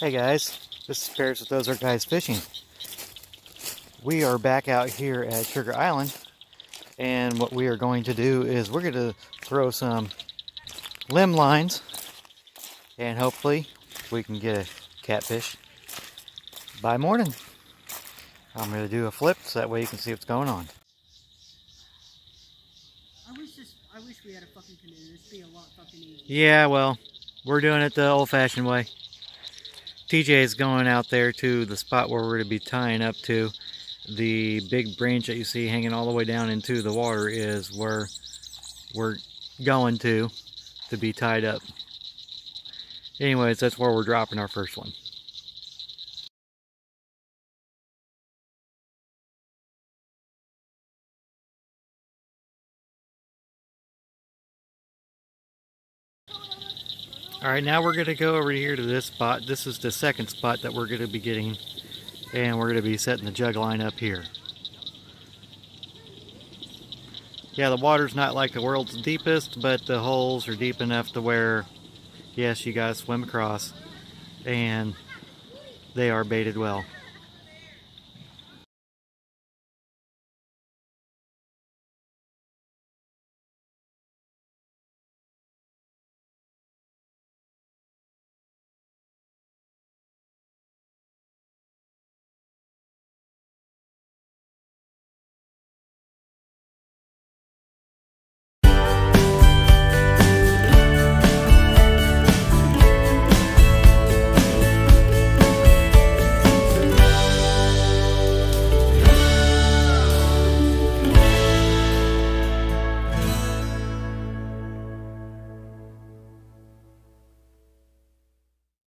Hey guys, this is Parrots with Ozark Guys Fishing. We are back out here at Sugar Island, and what we are going to do is we're going to throw some limb lines and hopefully we can get a catfish by morning. I'm going to do a flip so that way you can see what's going on. I wish we had a fucking canoe. This would be a lot fucking easier. Yeah, well, we're doing it the old-fashioned way. TJ is going out there to the spot where we're going to be tying up to. The big branch that you see hanging all the way down into the water is where we're going to be tied up. Anyways, that's where we're dropping our first one. Alright, now we're going to go over here to this spot. This is the second spot that we're going to be getting, and we're going to be setting the jug line up here. Yeah, the water's not like the world's deepest, but the holes are deep enough to where, yes, you guys swim across, and they are baited well.